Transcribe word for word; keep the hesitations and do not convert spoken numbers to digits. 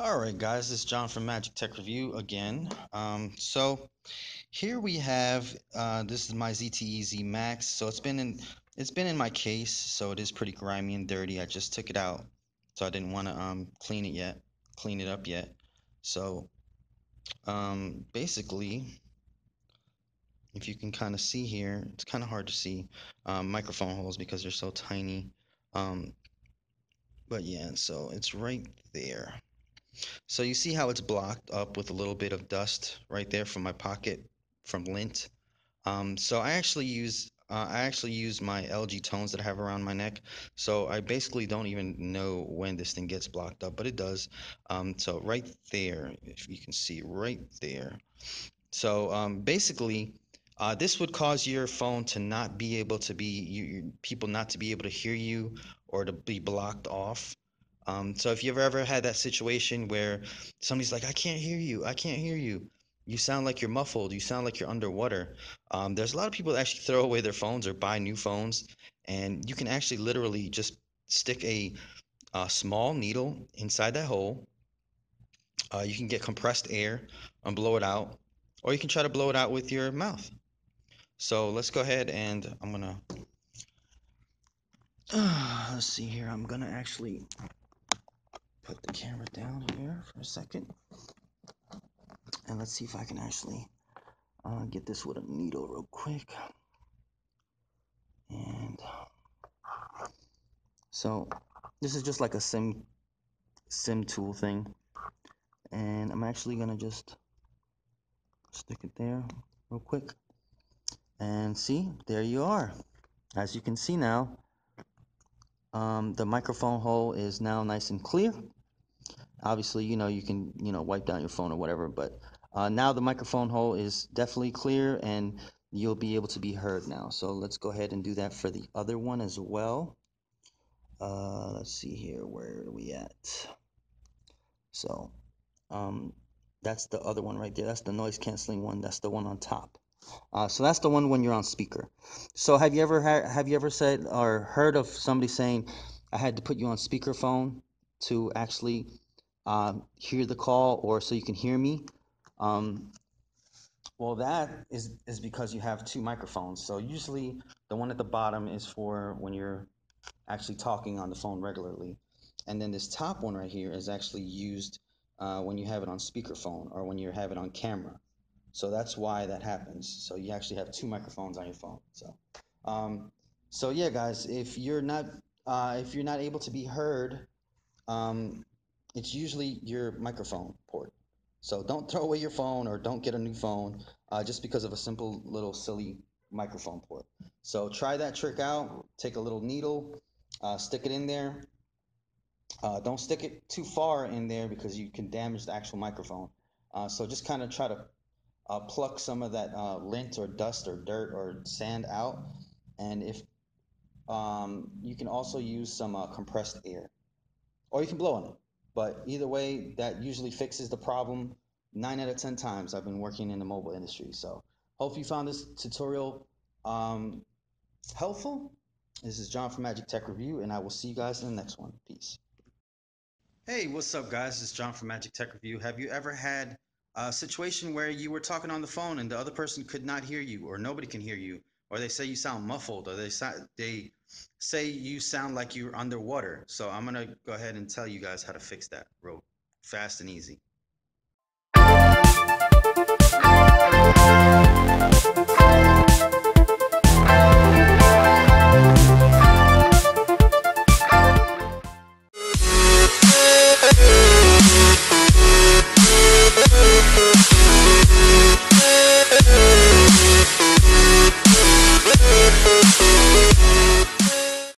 All right, guys, this is John from Magic Tech Review again. Um, so here we have uh, this is my Z T E Z Max. So it's been in it's been in my case, so it is pretty grimy and dirty. I just took it out, so I didn't want to um, clean it yet, clean it up yet. So um, basically, if you can kind of see here, it's kind of hard to see um, microphone holes because they're so tiny. Um, but yeah, so it's right there. So you see how it's blocked up with a little bit of dust right there from my pocket from lint. Um, so I actually use uh, I actually use my L G tones that I have around my neck. So I basically don't even know when this thing gets blocked up, but it does. Um, so right there, if you can see right there. So um, basically, uh, this would cause your phone to not be able to be you, people not to be able to hear you or to be blocked off. Um, so if you've ever had that situation where somebody's like, I can't hear you, I can't hear you, you sound like you're muffled, you sound like you're underwater, um, there's a lot of people that actually throw away their phones or buy new phones, and you can actually literally just stick a, a small needle inside that hole. Uh, you can get compressed air and blow it out, or you can try to blow it out with your mouth. So let's go ahead and I'm gonna, uh, let's see here, I'm gonna actually put the camera down here for a second, and let's see if I can actually uh, get this with a needle real quick. And so this is just like a sim sim tool thing, and I'm actually gonna just stick it there real quick, and see, there you are. As you can see now, um, the microphone hole is now nice and clear. Obviously, you know, you can, you know, wipe down your phone or whatever, but uh, now the microphone hole is definitely clear and you'll be able to be heard now. So let's go ahead and do that for the other one as well. Uh, let's see here, where are we at? So um, that's the other one right there. That's the noise canceling one. That's the one on top. Uh, so that's the one when you're on speaker. So have you ever ha have you ever said or heard of somebody saying, I had to put you on speakerphone to actually Uh, hear the call, or so you can hear me? Um, well, that is is because you have two microphones. So usually the one at the bottom is for when you're actually talking on the phone regularly, and then this top one right here is actually used uh, when you have it on speakerphone or when you have it on camera. So that's why that happens. So you actually have two microphones on your phone. So, um, so yeah, guys, if you're not uh, if you're not able to be heard, Um, it's usually your microphone port. So don't throw away your phone or don't get a new phone uh, just because of a simple little silly microphone port. So try that trick out. Take a little needle, uh, stick it in there. Uh, don't stick it too far in there because you can damage the actual microphone. Uh, so just kind of try to uh, pluck some of that uh, lint or dust or dirt or sand out. And if um, you can also use some uh, compressed air, or you can blow on it. But either way, that usually fixes the problem nine out of ten times. I've been working in the mobile industry. So hope you found this tutorial um, helpful. This is John from Magic Tech Review, and I will see you guys in the next one. Peace. Hey, what's up, guys? This is John from Magic Tech Review. Have you ever had a situation where you were talking on the phone and the other person could not hear you, or nobody can hear you, or they say you sound muffled, or they, they say you sound like you're underwater? So I'm going to go ahead and tell you guys how to fix that real fast and easy.